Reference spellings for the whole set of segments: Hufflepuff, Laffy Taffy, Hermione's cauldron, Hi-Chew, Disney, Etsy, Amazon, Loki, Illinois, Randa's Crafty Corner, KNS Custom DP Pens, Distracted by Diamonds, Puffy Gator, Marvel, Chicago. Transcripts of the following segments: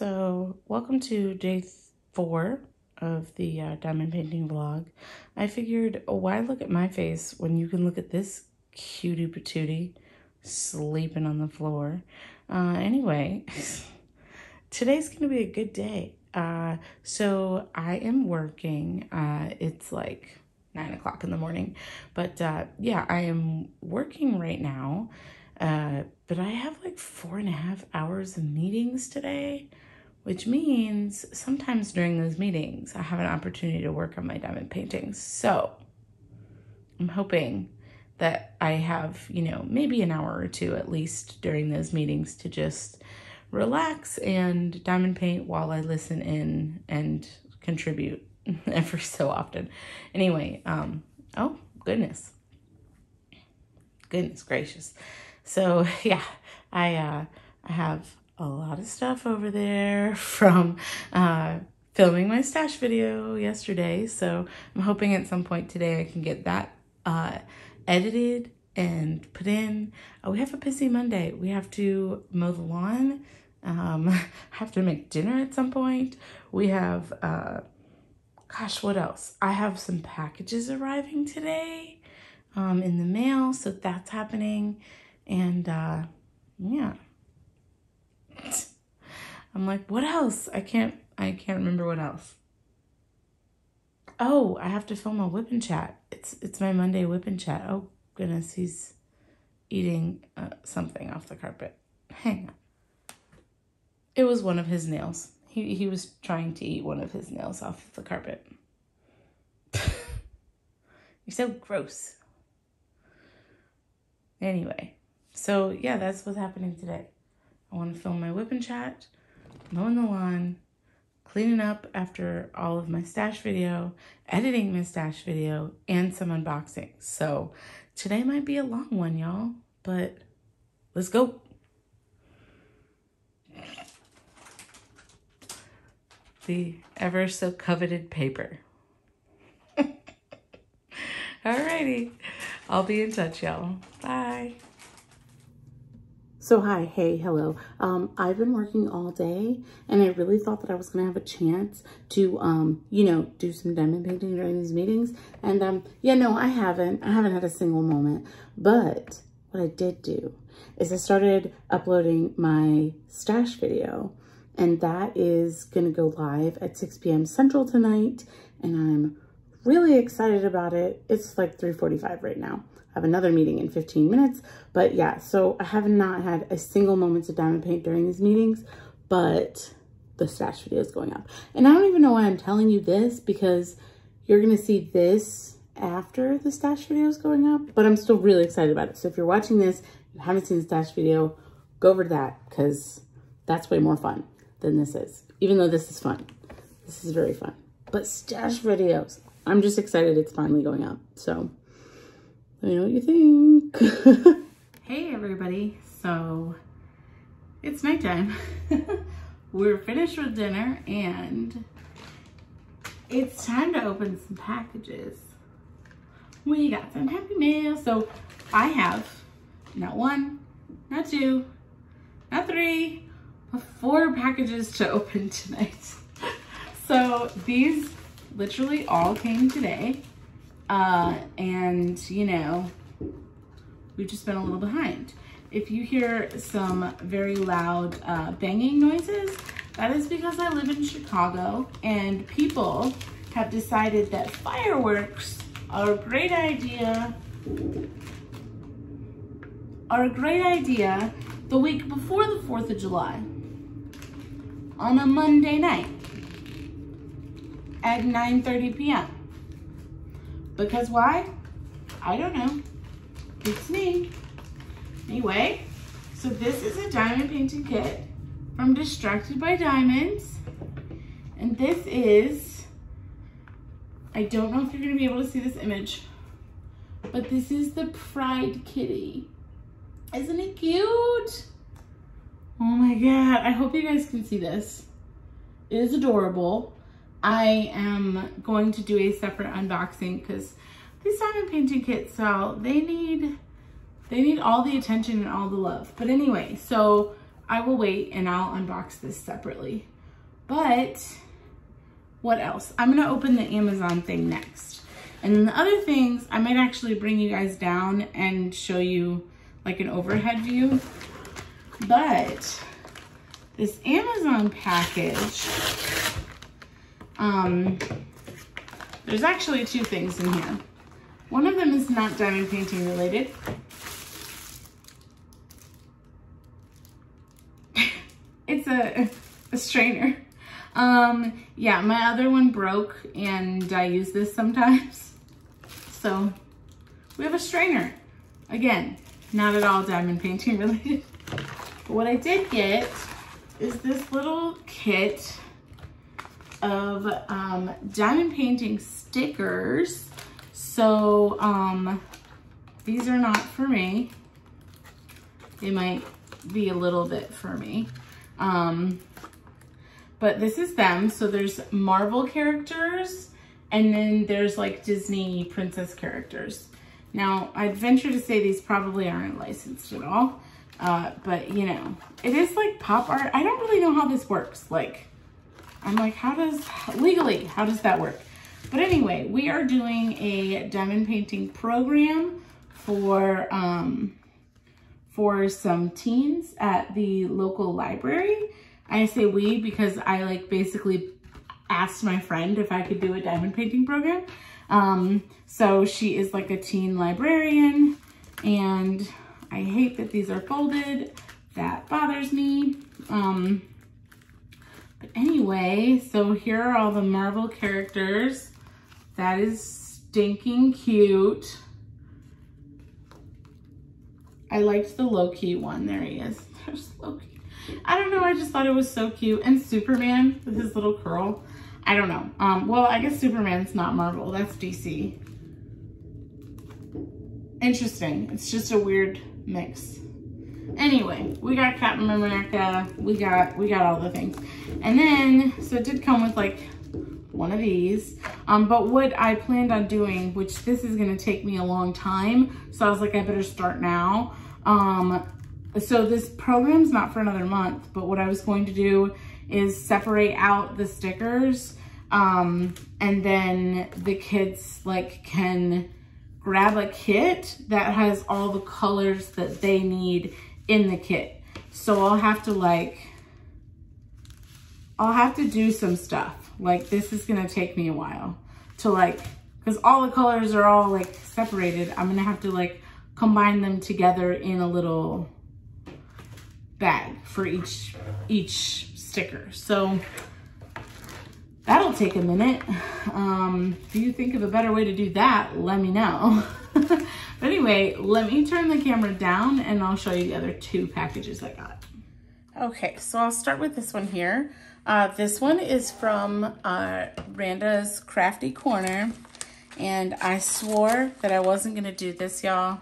So welcome to day 4 of the diamond painting vlog. I figured, why look at my face when you can look at this cutie patootie sleeping on the floor? Anyway, today's gonna be a good day. So I am working. It's like 9 o'clock in the morning, but yeah, I am working right now. But I have like 4.5 hours of meetings today, which means sometimes during those meetings, I have an opportunity to work on my diamond paintings. So I'm hoping that I have, you know, maybe an hour or two at least during those meetings to just relax and diamond paint while I listen in and contribute every so often. Anyway, oh goodness. Goodness gracious. So yeah, I have a lot of stuff over there from filming my stash video yesterday. So I'm hoping at some point today I can get that edited and put in. We have a busy Monday. We have to mow the lawn. Have to make dinner at some point. We have, gosh, what else? I have some packages arriving today in the mail. So that's happening. And, yeah, I'm like, what else? I can't remember what else. Oh, I have to film a whip and chat. It's my Monday whip and chat. Oh goodness. He's eating something off the carpet. Hang on. It was one of his nails. He was trying to eat one of his nails off the carpet. You're so gross. Anyway. So yeah, that's what's happening today. I want to film my whip and chat, mowing the lawn, cleaning up after all of my stash video, editing my stash video, and some unboxing. So today might be a long one, y'all, but let's go. The ever so coveted paper. Alrighty, I'll be in touch, y'all. Bye. So hi, hey, hello. I've been working all day and I really thought that I was gonna have a chance to, you know, do some diamond painting during these meetings. And yeah, no, I haven't had a single moment. But what I did do is I started uploading my stash video, and that is gonna go live at 6 p.m. Central tonight. And I'm really excited about it. It's like 3:45 right now. I have another meeting in 15 minutes, but yeah, so I have not had a single moment of diamond paint during these meetings, but the stash video is going up. And I don't even know why I'm telling you this, because you're going to see this after the stash video is going up, but I'm still really excited about it. So if you're watching this, you haven't seen the stash video, go over to that, because that's way more fun than this is. Even though this is fun, this is very fun, but stash videos, I'm just excited it's finally going up. So let me know what you think. Hey everybody, so it's nighttime. We're finished with dinner and it's time to open some packages. We got some Happy Mail. So I have not one, not two, not three, but 4 packages to open tonight. So these literally all came today. And you know, we've just been a little behind. If you hear some very loud banging noises, that is because I live in Chicago and people have decided that fireworks are a great idea. The week before the 4th of July on a Monday night at 9:30 p.m. Because why? I don't know. It's me. Anyway, so this is a diamond painting kit from Distracted by Diamonds. And this is, I don't know if you're going to be able to see this image, but this is the Pride Kitty. Isn't it cute? Oh my God. I hope you guys can see this. It is adorable. I am going to do a separate unboxing because these diamond painting kits, so they need all the attention and all the love. But anyway, so I will wait and I'll unbox this separately. But what else? I'm gonna open the Amazon thing next. And then the other things, I might actually bring you guys down and show you like an overhead view. But this Amazon package, there's actually two things in here. One of them is not diamond painting related. It's a strainer. Yeah, my other one broke and I use this sometimes. So we have a strainer. Again, not at all diamond painting related. But what I did get is this little kit of diamond painting stickers. So these are not for me. They might be a little bit for me. But this is them. So there's Marvel characters and then there's like Disney princess characters. Now I'd venture to say these probably aren't licensed at all. But you know, it is like pop art. I don't really know how this works. Like, I'm like, legally, how does that work? But anyway, we are doing a diamond painting program for some teens at the local library. I say we because I like basically asked my friend if I could do a diamond painting program. So she is like a teen librarian and I hate that these are folded. That bothers me. But anyway, so here are all the Marvel characters. That is stinking cute. I liked the Loki one. There he is. There's Loki. I don't know, I just thought it was so cute. And Superman with his little curl. I don't know. Well, I guess Superman's not Marvel, that's DC. Interesting, it's just a weird mix. Anyway, we got Captain America, we got all the things. And then, so it did come with like one of these. But what I planned on doing, which this is gonna take me a long time, so I was like, I better start now. So this program's not for another month, but what I was going to do is separate out the stickers and then the kids like can grab a kit that has all the colors that they need in the kit. So I'll have to do some stuff. Like this is gonna take me a while to like, cause all the colors are all like separated. I'm gonna have to like combine them together in a little bag for each sticker. So that'll take a minute. If you think of a better way to do that, let me know. But anyway, let me turn the camera down and I'll show you the other two packages I got. Okay, so I'll start with this one here. This one is from Randa's Crafty Corner. And I swore that I wasn't gonna do this, y'all.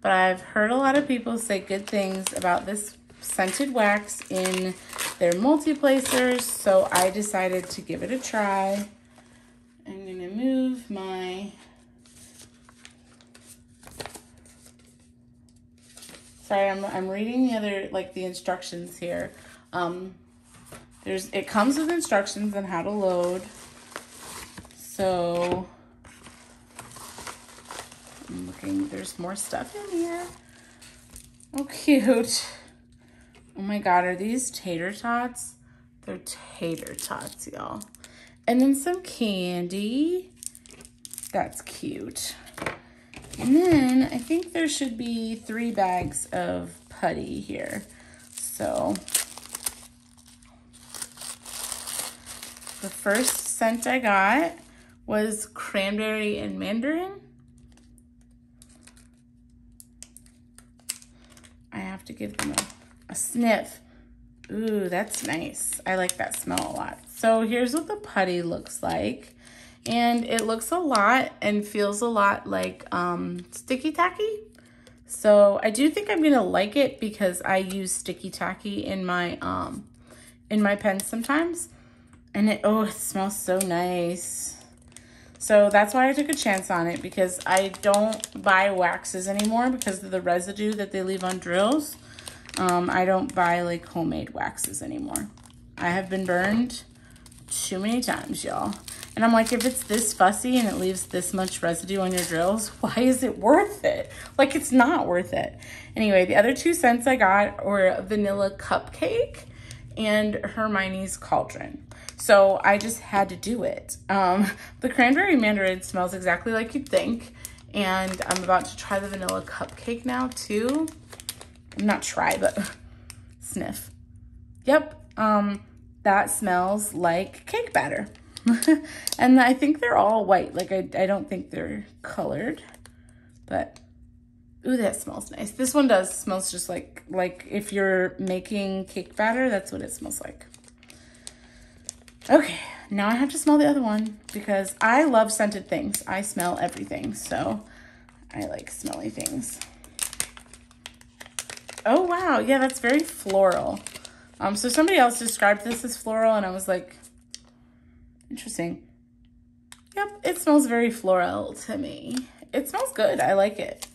But I've heard a lot of people say good things about this scented wax in their multi-placers, so I decided to give it a try. I'm gonna move my... Sorry, I'm reading the other, like the instructions here. It comes with instructions on how to load. So, I'm looking, there's more stuff in here. Oh, cute. Oh my God, are these tater tots? They're tater tots, y'all. And then some candy. That's cute. And then I think there should be 3 bags of putty here. So the first scent I got was cranberry and mandarin. I have to give them a sniff. Ooh, that's nice. I like that smell a lot. So here's what the putty looks like. And it looks a lot and feels a lot like sticky tacky. So I do think I'm gonna like it because I use sticky tacky in my pens sometimes. And it smells so nice. So that's why I took a chance on it because I don't buy waxes anymore because of the residue that they leave on drills. I don't buy like homemade waxes anymore. I have been burned too many times, y'all. And I'm like, if it's this fussy and it leaves this much residue on your drills, why is it worth it? Like, it's not worth it. Anyway, the other 2 cents I got were vanilla cupcake and Hermione's cauldron. So I just had to do it. The cranberry mandarin smells exactly like you'd think. And I'm about to try the vanilla cupcake now too. Not try, but sniff. Yep, that smells like cake batter. And I think they're all white. Like, I don't think they're colored, but ooh, that smells nice. This one does. Smells just like if you're making cake batter, that's what it smells like. Okay, now I have to smell the other one because I love scented things. I smell everything, so I like smelly things. Oh, wow. Yeah, that's very floral. So somebody else described this as floral, and I was like, interesting. Yep, it smells very floral to me. It smells good. I like it.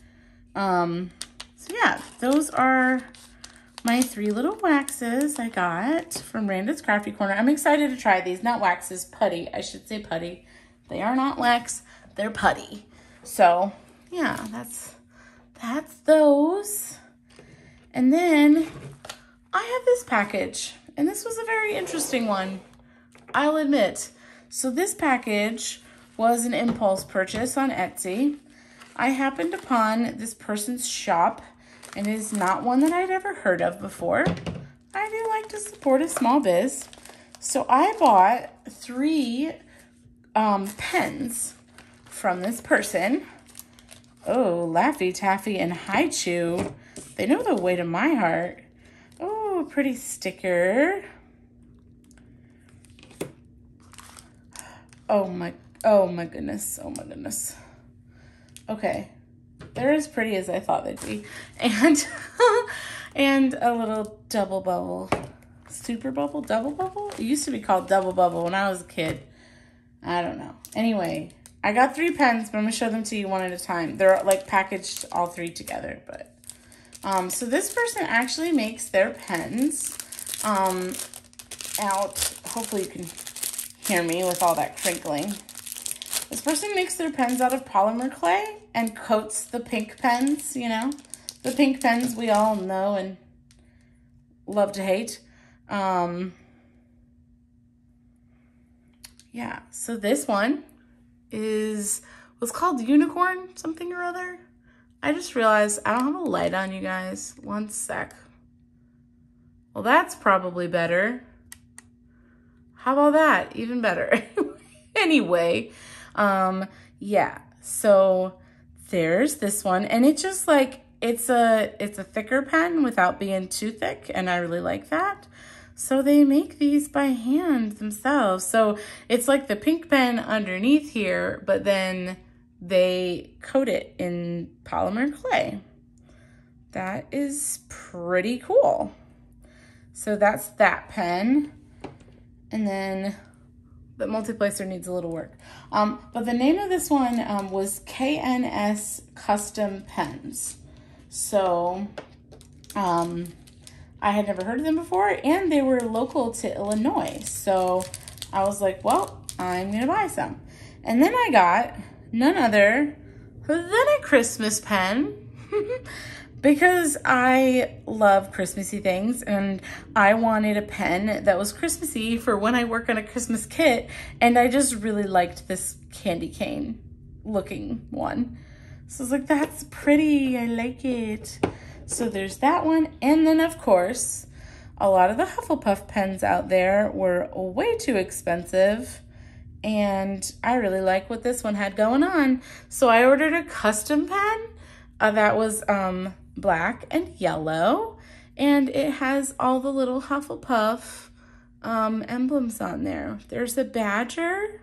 So yeah, those are my 3 little waxes I got from Randa's Crafty Corner. I'm excited to try these. Not waxes, putty. I should say putty. They are not wax. They're putty. So yeah, that's those. And then I have this package, and this was a very interesting one, I'll admit. So this package was an impulse purchase on Etsy. I happened upon this person's shop, and it is not one that I'd ever heard of before. I do like to support a small biz. So I bought 3 pens from this person. Oh, Laffy Taffy and Hi-Chew. They know the way to my heart. Oh, pretty sticker. Oh my goodness. Oh my goodness. Okay. They're as pretty as I thought they'd be. And, and a little double bubble, super bubble, double bubble. It used to be called double bubble when I was a kid. I don't know. Anyway, I got 3 pens, but I'm gonna show them to you one at a time. They're like packaged all 3 together, but, so this person actually makes their pens, out. Hopefully you can hear me with all that crinkling. This person makes their pens out of polymer clay and coats the pink pens, you know, the pink pens we all know and love to hate. Yeah, so this one is what's called unicorn something or other. I just realized I don't have a light on, you guys. One sec. Well, that's probably better. How about that? Even better. Anyway, yeah, so there's this one, and it just like, it's a thicker pen without being too thick, and I really like that. So they make these by hand themselves. So it's like the pink pen underneath here, but then they coat it in polymer clay. That is pretty cool. So that's that pen. And then the multiplacer needs a little work. But the name of this one was KNS Custom Pens. So I had never heard of them before, and they were local to Illinois. So I was like, well, I'm gonna buy some. And then I got none other than a Christmas pen because I love Christmassy things, and I wanted a pen that was Christmassy for when I work on a Christmas kit, and I just really liked this candy cane looking one. So I was like, that's pretty, I like it. So there's that one. And then of course, a lot of the Hufflepuff pens out there were way too expensive, and I really like what this one had going on. So I ordered a custom pen that was black and yellow, and it has all the little Hufflepuff emblems on there. There's a badger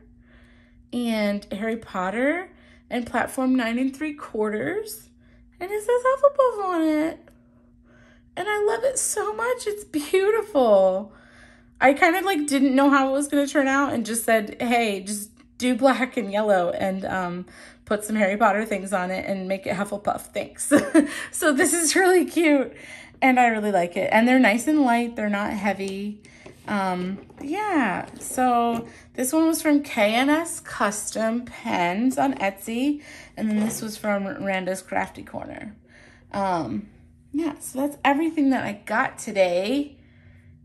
and Harry Potter and platform 9 3/4, and it says Hufflepuff on it. And I love it so much. It's beautiful. I kind of like didn't know how it was going to turn out and just said, hey, just do black and yellow and put some Harry Potter things on it and make it Hufflepuff. Thanks. So this is really cute. and I really like it. And they're nice and light, they're not heavy. Yeah, so this one was from KNS Custom Pens on Etsy, and then this was from Randa's Crafty Corner. Yeah, so that's everything that I got today.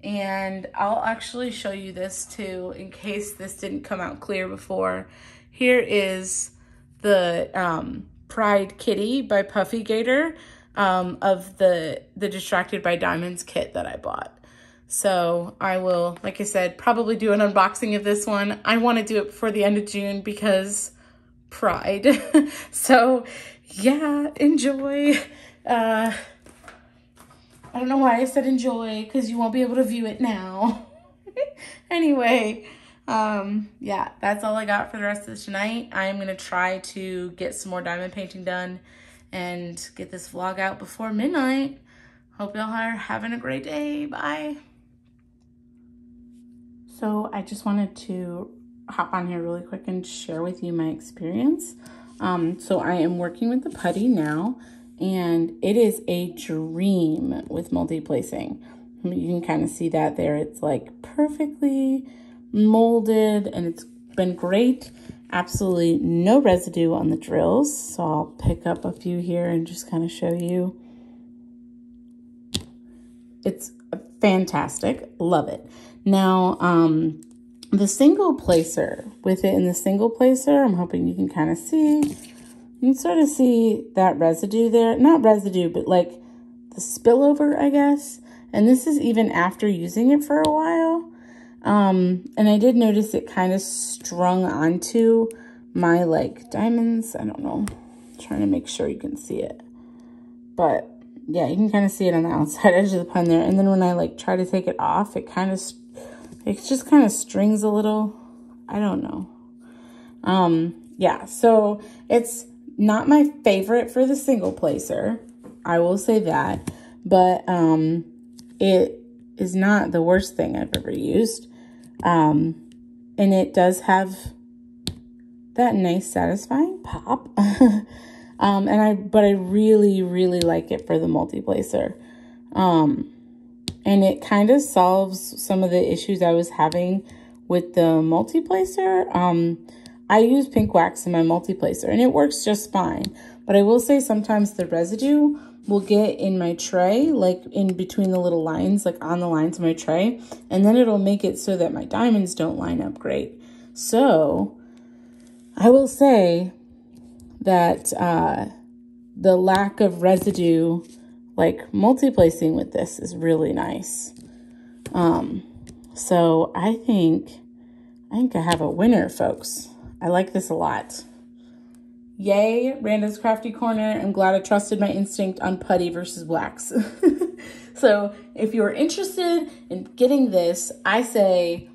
And I'll actually show you this too, in case this didn't come out clear before. Here is the Pride Kitty by Puffy Gator of the Distracted by Diamonds kit that I bought. So I will, like I said, probably do an unboxing of this one. I want to do it before the end of June because Pride. So yeah, enjoy. I don't know why I said enjoy, because you won't be able to view it now. Anyway, yeah, that's all I got for the rest of tonight. I'm going to try to get some more diamond painting done and get this vlog out before midnight. Hope y'all are having a great day. Bye. So I just wanted to hop on here really quick and share with you my experience. So I am working with the putty now, and it is a dream with multi-placing. I mean, you can kind of see that there. It's like perfectly molded, and it's been great. Absolutely no residue on the drills. So I'll pick up a few here and just kind of show you. It's fantastic. Love it. Now, the single placer, with it in the single placer, I'm hoping you can kind of see. You can sort of see that residue there. Not residue, but like the spillover, I guess. And this is even after using it for a while. And I did notice it kind of strung onto my like diamonds. I don't know. I'm trying to make sure you can see it. But yeah, you can kind of see it on the outside edge of the pen there. And then when I like try to take it off, it kind of, it just kind of strings a little. I don't know. Yeah, so it's not my favorite for the single placer. I will say that, but it is not the worst thing I've ever used. And it does have that nice satisfying pop. But I really, really like it for the multi-placer. And it kind of solves some of the issues I was having with the multi-placer. I use pink wax in my multi-placer and it works just fine. But I will say sometimes the residue will get in my tray, like in between the little lines, like on the lines of my tray. And then it'll make it so that my diamonds don't line up great. So I will say that the lack of residue, like multi-placing with this, is really nice. So I think I have a winner, folks. I like this a lot. Yay, Randa's Crafty Corner. I'm glad I trusted my instinct on putty versus wax. So if you're interested in getting this, I say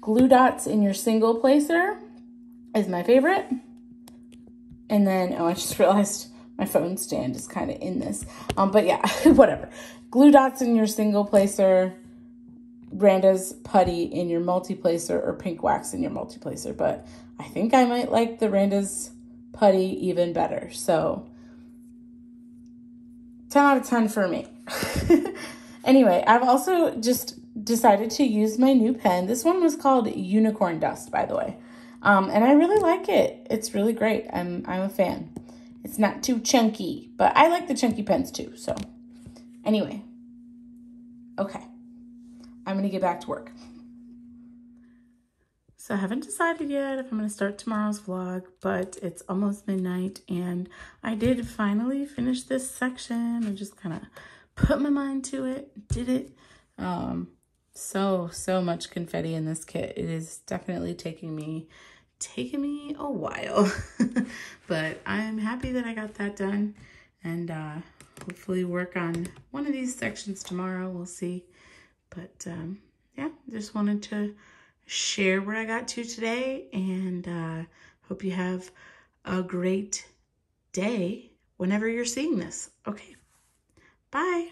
glue dots in your single placer is my favorite. And then, oh, I just realized my phone stand is kind of in this. But yeah, whatever. Glue dots in your single placer, Randa's putty in your multi-placer, or pink wax in your multi-placer. But I think I might like the Randa's putty even better. So 10 out of 10 for me. Anyway, I've also just decided to use my new pen. This one was called Unicorn Dust, by the way. And I really like it. It's really great. I'm a fan. It's not too chunky, but I like the chunky pens too. So anyway, okay, I'm going to get back to work. So I haven't decided yet if I'm going to start tomorrow's vlog, but it's almost midnight and I did finally finish this section. I just kind of put my mind to it, did it. So much confetti in this kit. It is definitely taking me a while, but I'm happy that I got that done, and hopefully work on one of these sections tomorrow. We'll see. But yeah, just wanted to share what I got to today, and hope you have a great day whenever you're seeing this. Okay, bye.